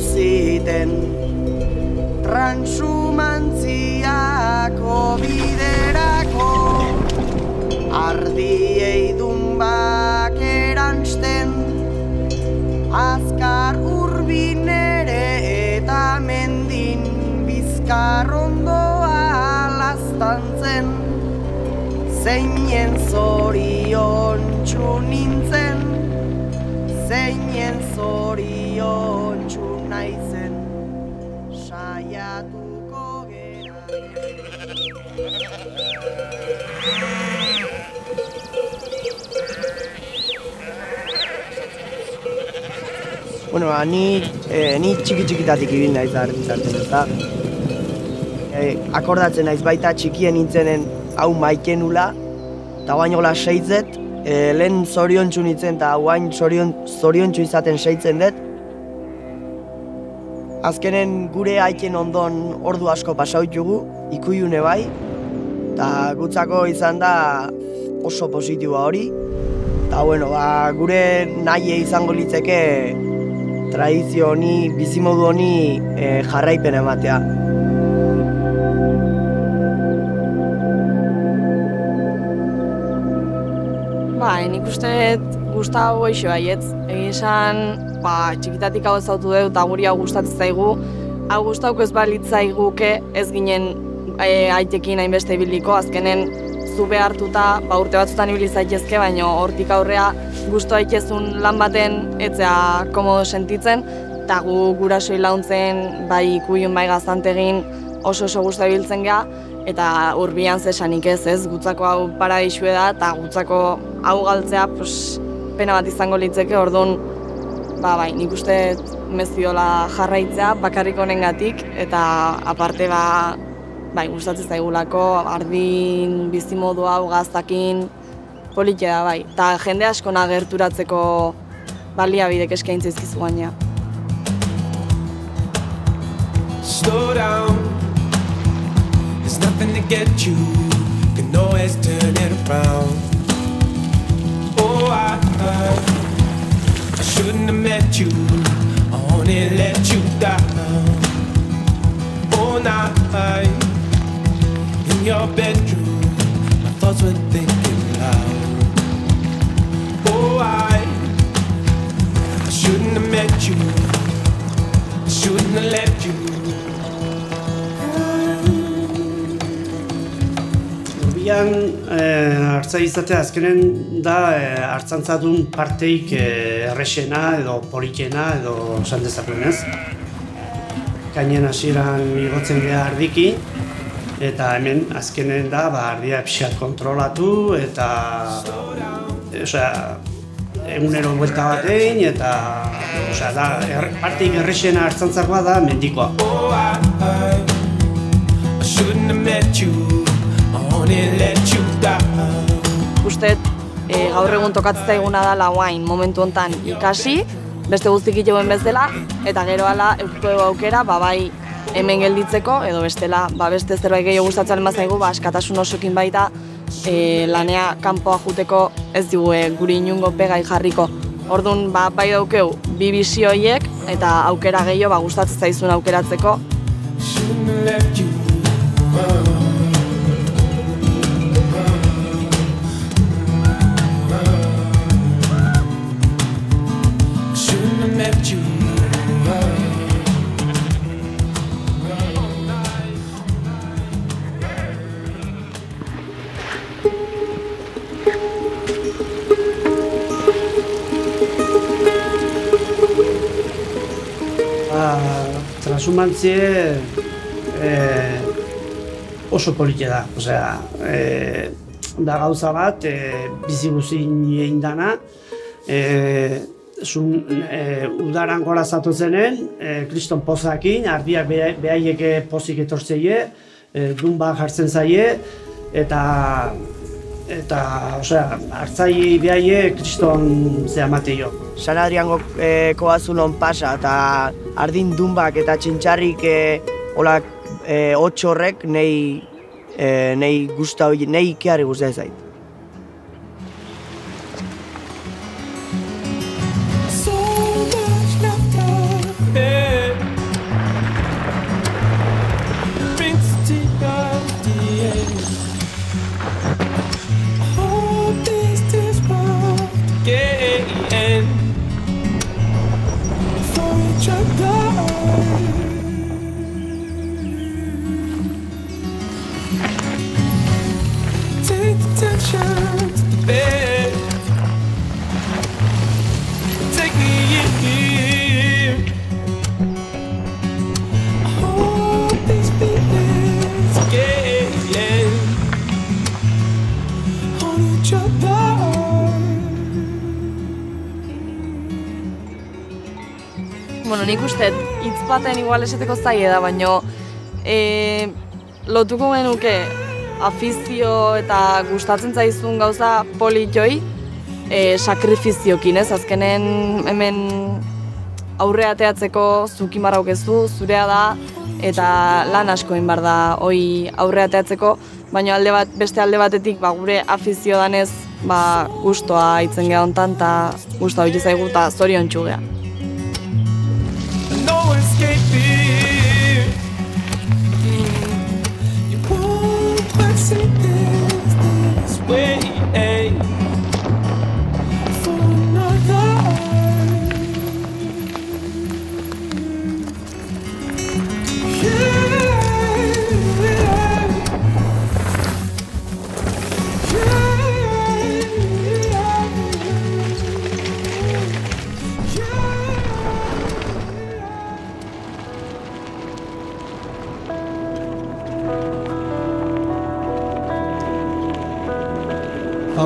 ziten Transumantziako biderako Ardiei dunbak eransten Azkar urbinere eta mendin Bizkarrondoa lastantzen Zeinen zorion txunintzen Zeinen zorion txunaitzen Saiatuko gera Bueno, ni txiki-txikitatik ibil naiz artistaren eta akordatzen naiz baita txikien nintzenen hau maikenula eta guainola seitzet lehen zorion txu nintzen eta guain zorion txu izaten seitzen dut azkenen gure aiken ondon ordu asko pasautxugu ikuiune bai eta gutzako izan da oso positiua hori eta bueno, gure nahi izango litzeke tradizio honi, bizimodu honi jarraipen ematea Nik usteet guztago eixo aietz. Egin esan, txikitatik hau ezautu dut eta guri hau gustatzen zaigu. Hau guztauko ez balitzaiguke ez ginen aitekin hainbeste ibiliko. Azkenen zu behartuta, urte batzutan ibilizaitezke, baina hortik aurrea guztu aitezun lan baten etzea komodo sentitzen. Eta gu gurasoi launtzen, bai ikuiun bai gazantegin oso guztu ibiltzen geha. Eta urbian zesanik ez, gutzako hau paradisue da, eta gutzako hau galtzea pena bat izango litzeke, orduan, bai, nik uste meziola jarraitzea, bakarrik honengatik, eta aparte, bai, gustatzen zaigulako, ardin bizimodu hau gaztakin, politia da, bai, eta jende askona gerturatzeko baliabidek eskaintzizkizu gaina. Slow down There's nothing to get you, can always turn it around Oh, I shouldn't have met you, I only let you down All night, in your bedroom, my thoughts were thinking loud Oh, I shouldn't have met you, I shouldn't have let you Artza izatea azkenen da artzantzadun parteik errexena edo polikena edo sandezapenez. Kainen hasieran igotzen geha ardiki eta hemen azkenen da ardia pixat kontrolatu eta egunero buelta batein eta parteik errexena artzantzakoa da mendikoa. Uste, gaur egun tokatzea eguna da lauain, momentu honetan ikasi, beste guztik itxegoen bezala, eta gero ala euskal aukera, bai hemen gelditzeko, edo bestela, beste zerbait gehiago gustatzen bazaigu, askatasun osokin baita lanea kanpoa juteko ez dugu guri inungo pegai jarriko. Orduan, bai daukeu, bi bisioiek eta aukera gehiago gustatzen zaizun aukeratzeko. Trasumantzie oso politia da, da gauza bat, biziguzin egin dana, udaran gora zatu zenen, kriston pozakin, ardiak behaieke pozik etortzeie, dunba jartzen zaie, eta hartzai behaie kriston zeamateio. San Adriango koazulon pasa eta ardin dunbak eta txintxarrik otxorrek nahi ikeari guztia zait. Bueno, nik uste, hitz baten igual eseteko zaila da, baina lotuko genuke afizio eta gustatzen zaizun gauza politoi sakrifiziokin, ez? Azkenen hemen aurre ateatzeko zukin barraukezu, zurea da, eta lan askoin bar da hoi aurre ateatzeko, baina beste alde batetik gure afizio danez gustoa hitzen geha hontan, eta gustoa hori zaigu eta zorion txugea.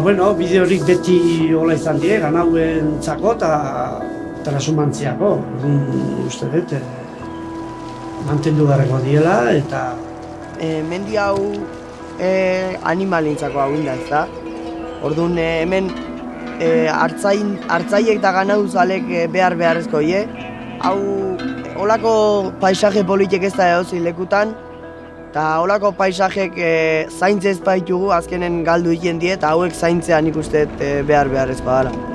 Bueno, bideo horiek beti hola izan die, ganauen txako eta Trashumantziako, uste dut, mantendu garreko diela, eta... Mendi hau animalintzako hau inda, ez da? Orduan, hemen hartzaiek eta ganauzalek behar-beharrezko, ie? Hau, holako paisaje politek ez da edozi lekutan, eta holako paisajek zaintze ezpaitugu azkenen galdu ikien die, eta hauek zaintzean ikustet behar-behar ezpa dara.